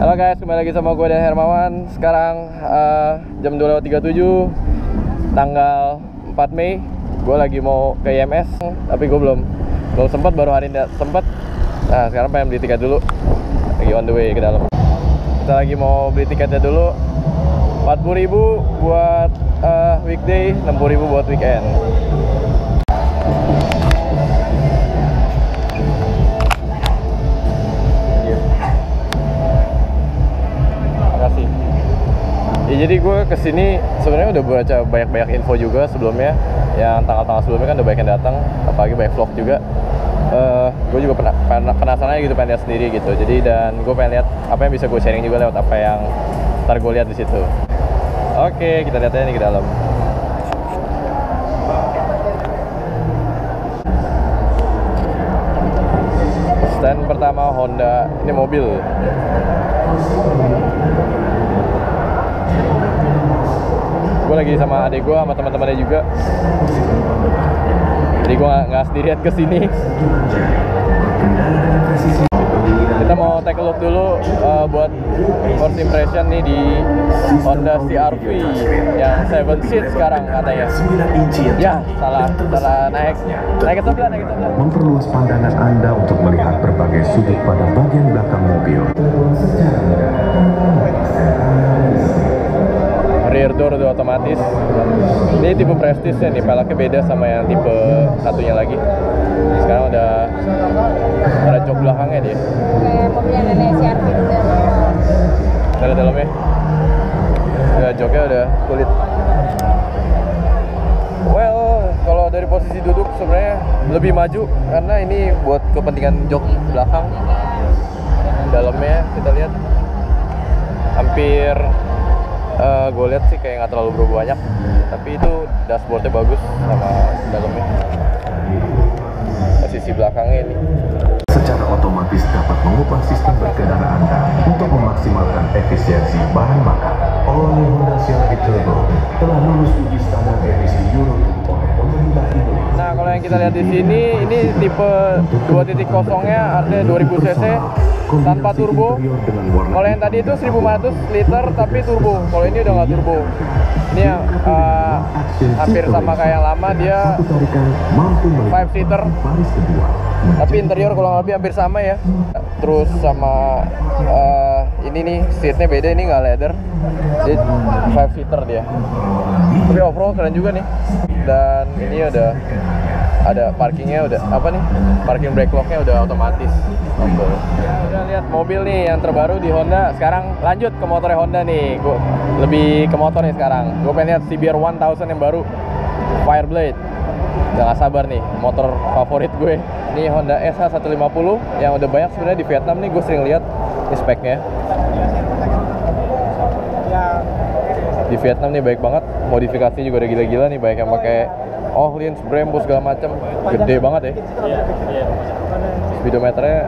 Halo guys, kembali lagi sama gue dan Hermawan. Sekarang jam 2.37 tanggal 4 Mei. Gue lagi mau ke IMS, tapi gue belum sempat, baru hari ini sempat. Nah, sekarang pengen beli tiket dulu. Lagi on the way ke dalam. Kita lagi mau beli tiketnya dulu. 40.000 buat weekday, 60.000 buat weekend. Ya, jadi gue kesini sebenarnya udah baca banyak-banyak info juga sebelumnya, yang tanggal-tanggal sebelumnya kan udah banyak yang datang, apalagi banyak vlog juga. Gue juga penasaran aja gitu, pengen lihat sendiri gitu. Jadi dan gue pengen lihat apa yang bisa gue sharing juga lewat apa yang ntar gue lihat di situ. Oke, kita lihat aja nih ke dalam. Stand pertama Honda, ini mobil. Gue lagi sama adik gue, sama teman-temannya juga. Jadi gue nggak sendirian kesini. Kita mau take a look dulu buat first impression nih di Honda CRV yang 7 seat sekarang katanya. Ya, salah naik. Naik ke sebelah. Memperluas pandangan Anda untuk melihat berbagai sudut pada bagian belakang mobil. Rear door udah otomatis. Ini tipe prestisnya nih, pelaknya beda sama yang tipe satunya lagi. Sekarang udah ada jok belakangnya dia. Mobilnya ada CRV juga. Dari dalamnya. Udah joknya udah kulit. Well, kalau dari posisi duduk sebenarnya lebih maju karena ini buat kepentingan jok belakang. Dalamnya kita lihat hampir gue lihat sih kayak nggak terlalu berubah banyak, tapi itu dashboardnya bagus sama dalamnya. Sisi belakangnya ini secara otomatis dapat mengubah sistem berkendara Anda untuk memaksimalkan efisiensi bahan bakar. All-new Honda CRV Turbo telah lulus uji standar emisi Euro 2 oleh pemerintah Indonesia. Nah, kalau yang kita lihat di sini, ini tipe 2.0-nya, artinya 2000 cc. Tanpa turbo. Kalau yang tadi itu 1.500 liter tapi turbo. Kalau ini udah nggak turbo. Ini yang hampir sama kayak yang lama, dia 5 seater. Tapi interior kurang lebih hampir sama ya. Terus sama ini nih seatnya beda, ini nggak leather. Jadi 5 seater dia. Tapi overall keren juga nih. Dan ini udah ada parkingnya, udah apa nih, parking brake locknya udah otomatis. Udah lihat mobil nih yang terbaru di Honda. Sekarang lanjut ke motornya Honda nih. Gue lebih ke motor nih sekarang. Gue pengen lihat CBR 1000 yang baru, Fireblade. Udah gak sabar nih, motor favorit gue. Ini Honda SH 150 yang udah banyak sebenarnya di Vietnam nih. Gue sering lihat ini speknya. Di Vietnam nih baik banget. Modifikasi juga udah gila-gila nih, banyak yang pakai oh lens, Brembo segala macam, gede banget ya. Speedometernya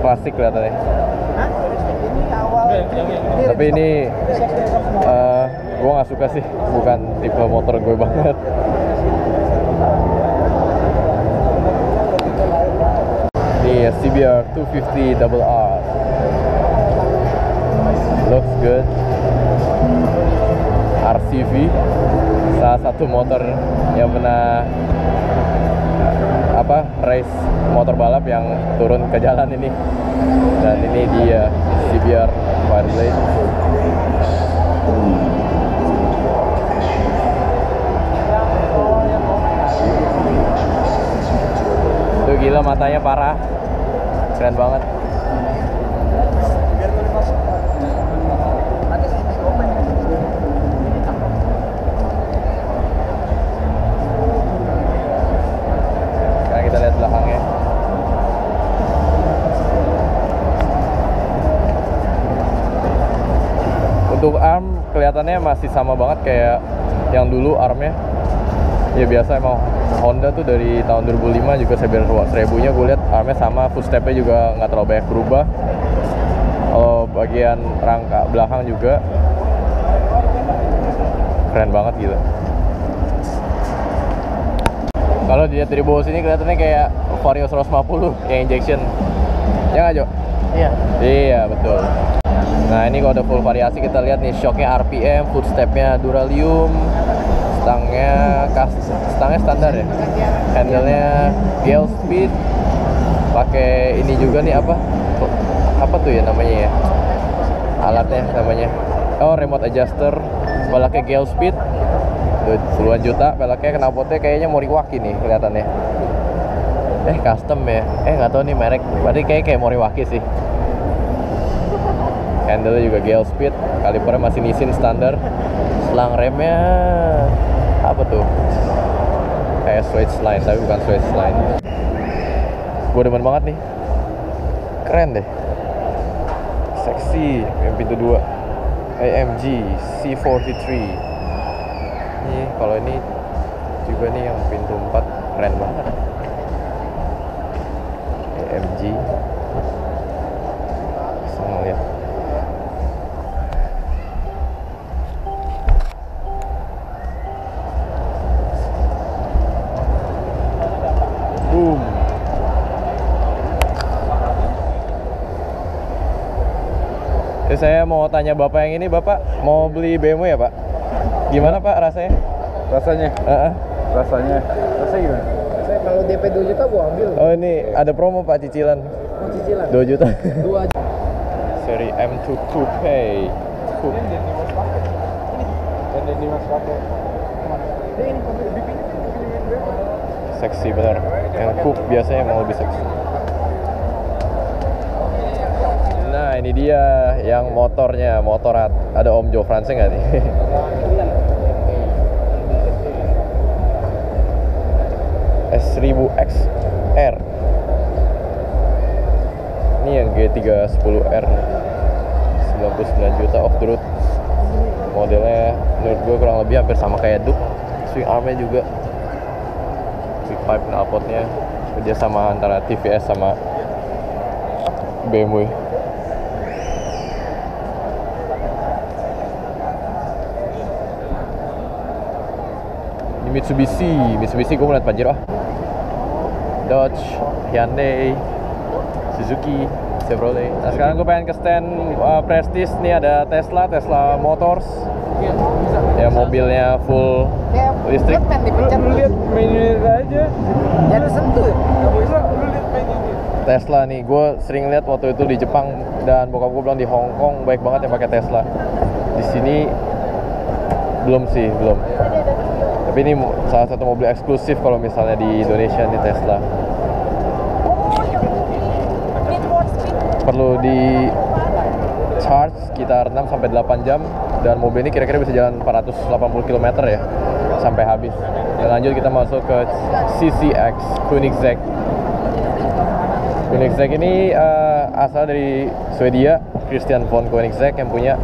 klasik kelihatannya. Tapi ini gue nggak suka sih, bukan tipe motor gue banget. Ini CBR 250RR. Looks good. RCV, salah satu motor yang pernah race motor balap yang turun ke jalan ini. Dan ini dia CBR Fireblade. Tuh gila, matanya parah, keren banget. Untuk arm kelihatannya masih sama banget kayak yang dulu armnya. Ya biasa emang Honda tuh dari tahun 2005 juga CBR 1000-nya gue lihat armnya sama, footstepnya juga nggak terlalu banyak berubah. Kalau bagian rangka belakang juga keren banget gila. Kalau dilihat dari bawah sini kelihatannya kayak Vario 150 yang injection. Ya nggak, Jo? Iya. Iya betul. Nah ini kalau udah full variasi kita lihat nih, shocknya RPM, footstepnya Duralium, stangnya standar ya, handlenya Gale Speed, pakai ini juga nih apa tuh ya namanya ya, alatnya namanya, oh remote adjuster, pelaknya Gale Speed, puluhan juta pelaknya, knalpotnya kayaknya Moriwaki nih kelihatannya, custom ya, nggak tahu nih merek, berarti kayak Moriwaki sih. Handle juga Gale Speed, kalipernya masih Nissin standar, selang remnya apa tuh? Kayak switch line, tapi bukan switch line. Gue demen banget nih, keren deh, seksi. Yang pintu 2 AMG C43. Ini kalau ini juga nih yang pintu 4 keren banget. AMG, bisa ngeliat. Saya mau tanya bapak yang ini, bapak mau beli BMW ya pak? Gimana pak rasanya? Rasanya gimana? Rasanya kalau DP 2 juta gua ambil. Oh ini ada promo pak, cicilan. Oh, cicilan? 2 juta. 2 juta. Seri M2 Coupe. Seksi benar. Yang Coupe biasanya emang lebih seksi. Nah ini dia yang motornya, motorat. Ada Om Jo France nggak nih? S1000XR. Ini yang G310R, 99 juta off the road. Modelnya menurut gue kurang lebih hampir sama kayak Duke. Swing armnya juga, big pipe knalpotnya kerja sama antara TVS sama BMW. Mitsubishi gue melihat Pajero, Dodge, Hyundai, Suzuki, Chevrolet. Nah sekarang gue pengen ke stand Prestige nih, ada Tesla Motors. Ya mobilnya full listrik. Lu lihat menu aja. Jangan sentuh. Lu lihat menu. Tesla nih, gue sering lihat waktu itu di Jepang dan bokap gue bilang di Hong Kong baik banget yang pakai Tesla. Di sini belum sih, belum. Tapi ini salah satu mobil eksklusif kalau misalnya di Indonesia di Tesla. Perlu di charge sekitar 6-8 jam dan mobil ini kira-kira bisa jalan 480 km ya sampai habis. Dan lanjut kita masuk ke CCX Koenigsegg. Koenigsegg ini asal dari Swedia, Christian von Koenigsegg yang punya.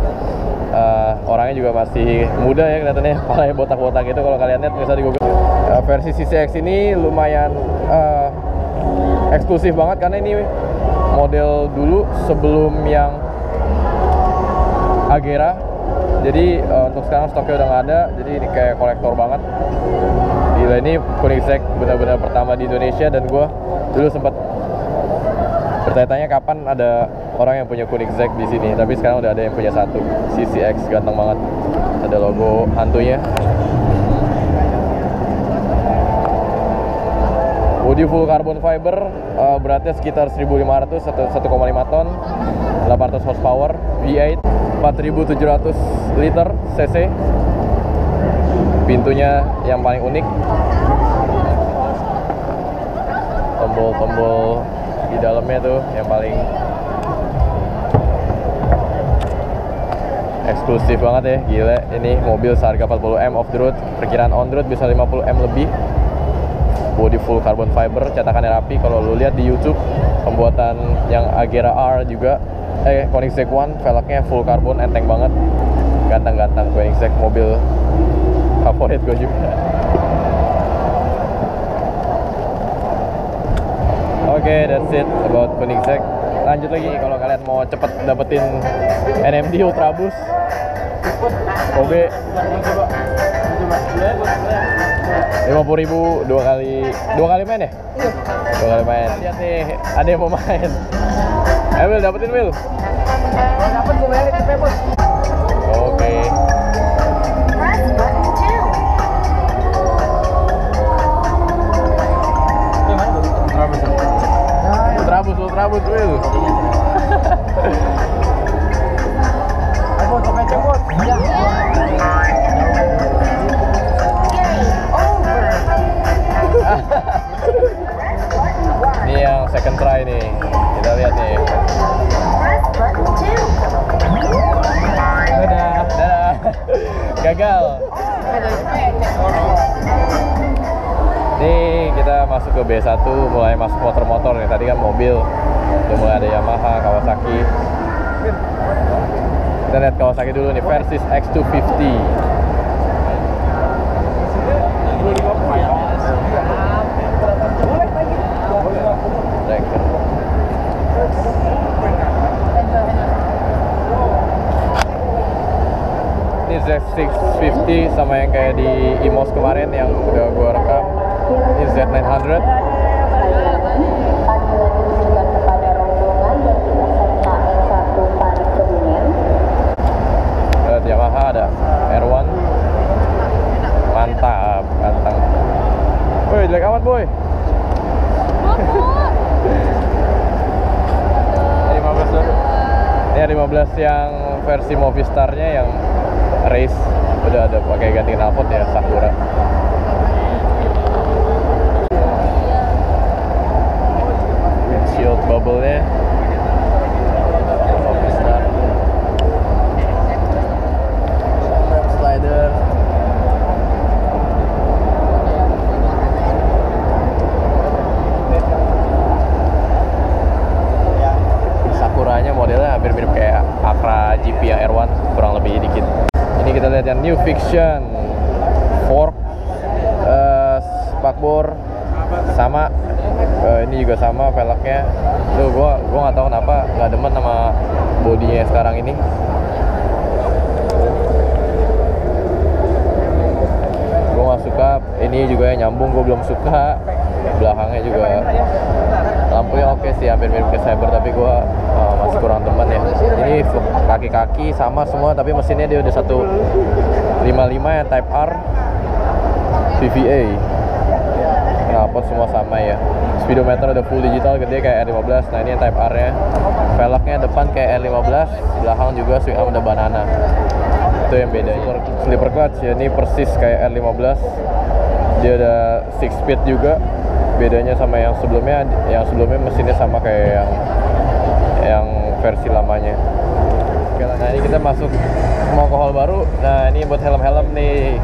Orangnya juga masih muda ya kelihatannya, palanya botak-botak gitu kalau kalian lihat misalnya di Google. Versi CCX ini lumayan eksklusif banget karena ini model dulu sebelum yang Agera. Jadi untuk sekarang stoknya udah nggak ada, jadi ini kayak kolektor banget. Gila ini Koenigsegg benar-benar pertama di Indonesia dan gue dulu sempat bertanya-tanya kapan ada orang yang punya Koenigsegg di sini, tapi sekarang udah ada yang punya satu. CCX ganteng banget, ada logo hantunya. Bodi full carbon fiber, beratnya sekitar 1.500 atau 1,5 ton, 800 horsepower, V8, 4.700 liter cc. Pintunya yang paling unik, tombol-tombol di dalamnya tuh yang paling eksklusif banget ya, gila. Ini mobil seharga 40M off the road, perkiraan on the road bisa 50M lebih. Body full carbon fiber, cetakannya rapi. Kalau lu lihat di YouTube, pembuatan yang Agera R juga, Koenigsegg One, velgnya full carbon, enteng banget, ganteng-ganteng. Koenigsegg mobil favorit gue juga. Oke, that's it about Koenigsegg. Lanjut lagi kalau kalian mau cepet dapetin NMD Ultrabus OB 50.000 dua kali main ya? Iya. 2 kali main. Lihat nih, ada yang mau main. Will dapetin Will. Dapet gue balik. gagal. Nih kita masuk ke B1, mulai masuk motor-motor nih. Tadi kan mobil, udah mulai ada Yamaha, Kawasaki. Kita lihat Kawasaki dulu nih, Versys X250. Ini Z650 sama yang kayak di IMOS kemarin yang udah gue rekam. Ini Z900. Yamaha ada R1. Mantap, ganteng. Woi, jelek amat, boy. 15. Ini 15 yang versi Movistar-nya yang race, udah ada pakai ganti knalpot ya, Sakura. Windshield bubble-nya Movistar. Slider. Sakuranya modelnya hampir mirip kayak Acra GP yang R1, kurang lebih dikit. Ini kita lihat yang New Fiction, fork, spakbor sama, ini juga sama velgnya. Tuh gua nggak tahu kenapa nggak demen sama bodinya sekarang ini. Gua nggak suka. Ini juga yang nyambung gua belum suka. Belakangnya juga lampunya oke sih, hampir mirip ke Cyber, tapi gua masih kurang temen ya. Ini kaki-kaki sama semua, tapi mesinnya dia udah 155 ya, Type R VVA. Knalpot semua sama ya. Speedometer udah full digital gede kayak R15. Nah ini Type R nya. Velgnya depan kayak R15, belakang juga swing arm udah banana. Itu yang beda. Slipper clutch ya, ini persis kayak R15. Dia ada 6 speed juga. Bedanya sama yang sebelumnya mesinnya sama kayak yang versi lamanya. Nah ini kita masuk mau ke hall baru. Nah ini buat helm-helm nih.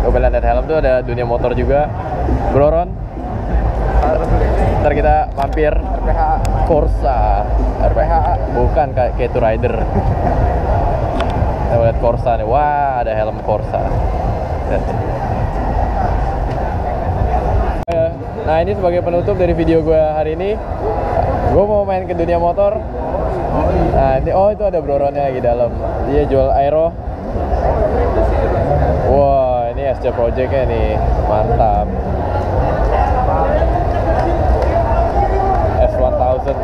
Kalau lihat helm tuh ada dunia motor juga. Bro Ron, ntar kita mampir Corsa RPH, bukan kayak Tour Rider. Kita lihat Corsa nih. Wah, ada helm Corsa. Nah ini sebagai penutup dari video gue hari ini, gue mau main ke dunia motor. Nah ini, oh itu ada Bro Ronnya lagi dalam, dia jual aero. Wah, wow, ini SC Project-nya nih, mantap. S1000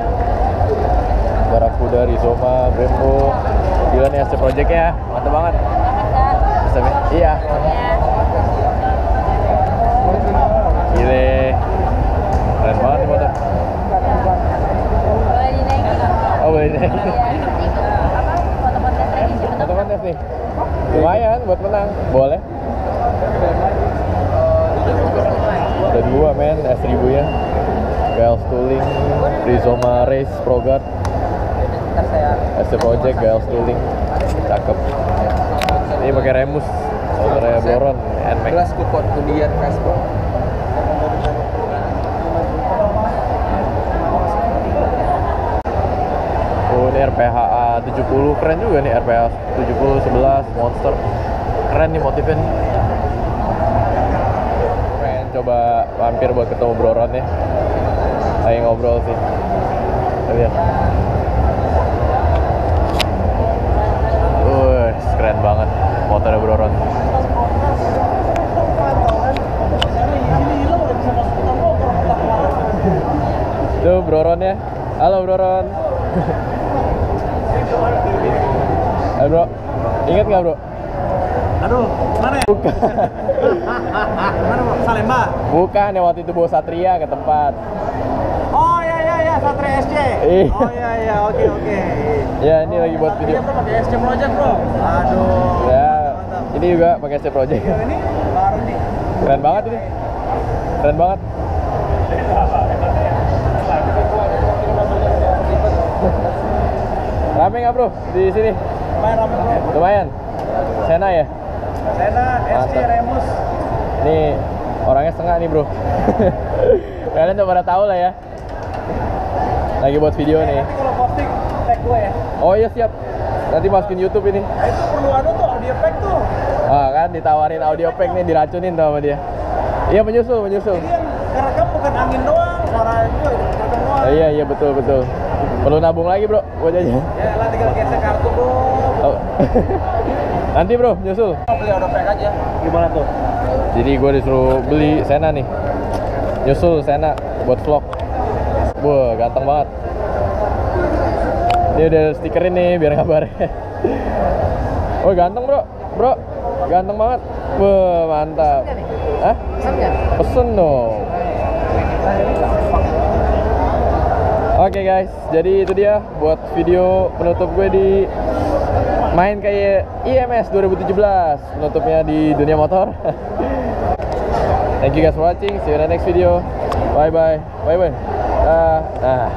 Barakuda, Rizoma, Brembo. Gila nih SC Project-nya, mantap banget. Bisa, iya. Gile, keren banget nih motor. Oh boleh deh. Teman-teman tes nih, lumayan buat menang. Boleh. Udah 2 men, S1000 ya. Gale Speed, Rizoma Race, Progard, SC Project, Gale Speed, cakep. Ini pakai Remus, motornya Boron, NMAX. Gelas kupon, kemudian Vespa. RPHA 70 keren juga nih, RPHA 70 11 Monster, keren nih motifnya nih. Pengen coba mampir buat ketemu Bro Ron ya, lagi ngobrol sih. Lihat, keren banget motornya Bro Ron. Tuh Bro Ron ya, halo Bro Ron. Hey bro, ingat nggak bro? Aduh, mana ya? Bukan. Mana bro? Salemba? Bukan, yang waktu itu bawa Satria ke tempat. Oh iya iya iya, Satria SC. Oh iya iya, oke oke. Ya ini lagi buat video. Satria pakai SC Project bro. Aduh. Ya, mantap. Ini juga pakai SC Project. Ini baru nih. Keren banget ini. Keren banget. Rame nggak bro di sini? Lumayan. Sena ya? Sena, SC, Remus. Ini orangnya setengah nih bro. Kalian udah pada tahu lah ya. Lagi buat video nih. Nanti kalau posting tag gue ya. Oh iya siap. Nanti masukin YouTube ini. Nah, itu perlu ada tuh audio pack tuh. Ah kan ditawarin audio pack nih, diracunin tuh sama dia. Iya menyusul. Jadi yang ngerekam bukan angin doang, suaranya juga ngerekam doang. Iya iya betul. Perlu nabung lagi bro, buat aja. Ya lah tinggal gesek kartu bro. Oh. Nanti bro nyusul. Beli audio pack aja. Gimana tuh? Jadi gue disuruh beli Sena nih. Nyusul Sena buat vlog. Wah ganteng banget. Dia udah stikerin nih biar kabarnya. Oh ganteng bro, ganteng banget. Wah mantap. Hah? Pesen dong. Oke guys, jadi itu dia buat video penutup gue di main kayak IMS 2017. Penutupnya di dunia motor. Thank you guys for watching. See you in the next video. Bye bye.